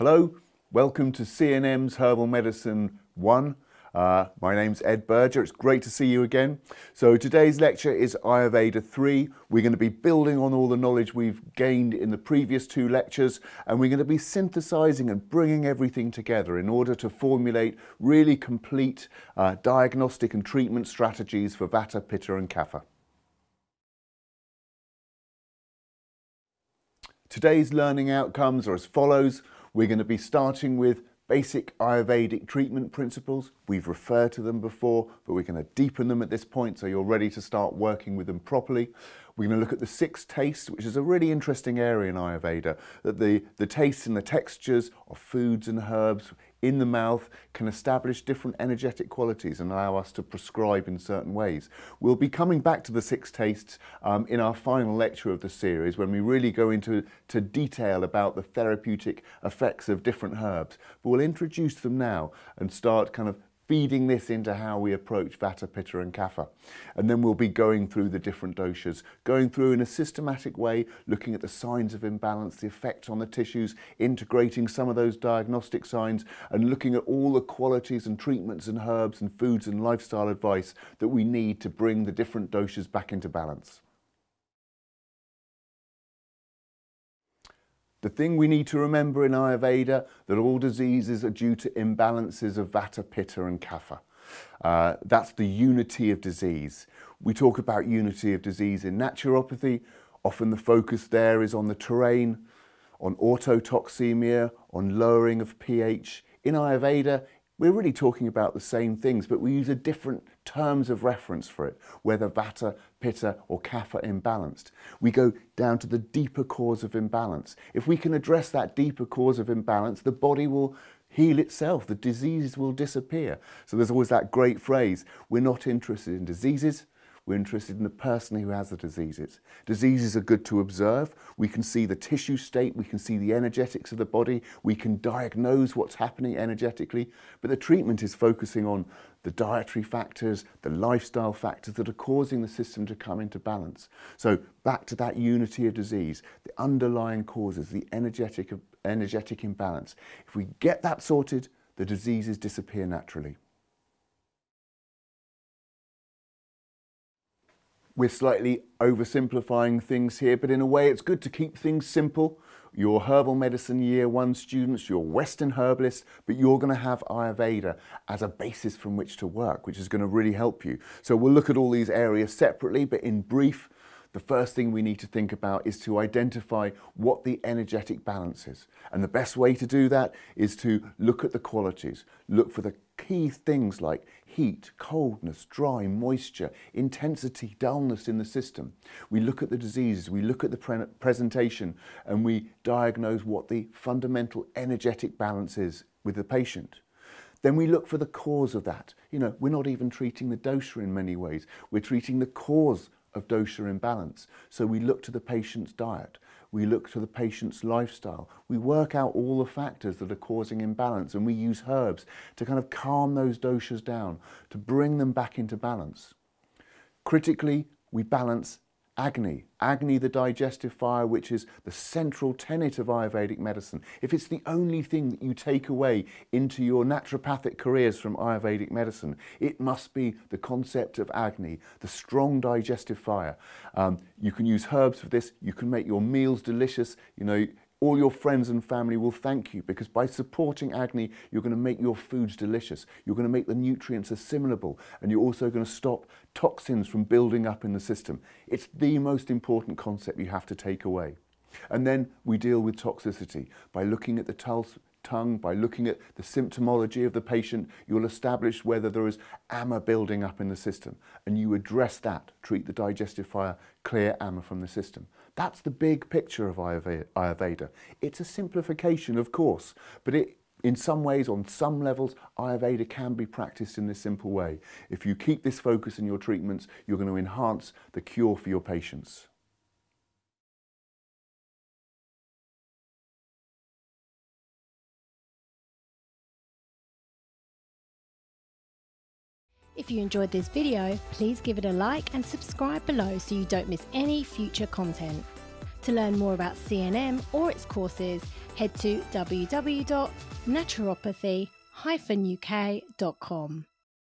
Hello, welcome to CNM's Herbal Medicine 1. My name's Ed Berger, it's great to see you again. So today's lecture is Ayurveda 3. We're going to be building on all the knowledge we've gained in the previous two lectures, and we're going to be synthesizing and bringing everything together in order to formulate really complete diagnostic and treatment strategies for Vata, Pitta and Kapha. Today's learning outcomes are as follows. We're going to be starting with basic Ayurvedic treatment principles. We've referred to them before, but we're going to deepen them at this point so you're ready to start working with them properly. We're going to look at the six tastes, which is a really interesting area in Ayurveda, that the tastes and the textures of foods and herbs in the mouth can establish different energetic qualities and allow us to prescribe in certain ways. We'll be coming back to the six tastes in our final lecture of the series, when we really go into detail about the therapeutic effects of different herbs. But we'll introduce them now and start kind of feeding this into how we approach Vata, Pitta and Kapha. And then we'll be going through the different doshas, going through in a systematic way, looking at the signs of imbalance, the effect on the tissues, integrating some of those diagnostic signs, and looking at all the qualities and treatments and herbs and foods and lifestyle advice that we need to bring the different doshas back into balance. The thing we need to remember in Ayurveda, that all diseases are due to imbalances of Vata, Pitta and Kapha. That's the unity of disease. We talk about unity of disease in naturopathy. Often the focus there is on the terrain, on autotoxemia, on lowering of pH. In Ayurveda, we're really talking about the same things, but we use a different terms of reference for it, whether Vata, Pitta or Kapha imbalanced. We go down to the deeper cause of imbalance. If we can address that deeper cause of imbalance, the body will heal itself, the diseases will disappear. So there's always that great phrase, we're not interested in diseases, we're interested in the person who has the diseases. Diseases are good to observe. We can see the tissue state, we can see the energetics of the body, we can diagnose what's happening energetically, but the treatment is focusing on the dietary factors, the lifestyle factors that are causing the system to come into balance. So back to that unity of disease, the underlying causes, the energetic imbalance. If we get that sorted, the diseases disappear naturally. We're slightly oversimplifying things here, but in a way it's good to keep things simple. Your Herbal Medicine Year 1 students, your Western herbalists, but you're going to have Ayurveda as a basis from which to work, which is going to really help you. So we'll look at all these areas separately, but in brief, the first thing we need to think about is to identify what the energetic balance is. And the best way to do that is to look at the qualities, look for the key things like heat, coldness, dry, moisture, intensity, dullness in the system. We look at the diseases, we look at the presentation, and we diagnose what the fundamental energetic balance is with the patient. Then we look for the cause of that. You know, we're not even treating the dosha in many ways. We're treating the cause of dosha imbalance. So we look to the patient's diet, we look to the patient's lifestyle, we work out all the factors that are causing imbalance, and we use herbs to kind of calm those doshas down, to bring them back into balance. Critically, we balance Agni. Agni, the digestive fire, which is the central tenet of Ayurvedic medicine. If it's the only thing that you take away into your naturopathic careers from Ayurvedic medicine, it must be the concept of Agni, the strong digestive fire. You can use herbs for this, you can make your meals delicious, you know, all your friends and family will thank you, because by supporting Agni, you're going to make your foods delicious, you're going to make the nutrients assimilable, and you're also going to stop toxins from building up in the system. It's the most important concept you have to take away. And then we deal with toxicity. By looking at the tongue, by looking at the symptomology of the patient, you'll establish whether there is AMA building up in the system, and you address that, treat the digestive fire, clear AMA from the system. That's the big picture of Ayurveda. It's a simplification, of course, but in some ways, on some levels, Ayurveda can be practiced in this simple way. If you keep this focus in your treatments, you're going to enhance the cure for your patients. If you enjoyed this video, please give it a like and subscribe below so you don't miss any future content. To learn more about CNM or its courses, head to www.naturopathy-uk.com.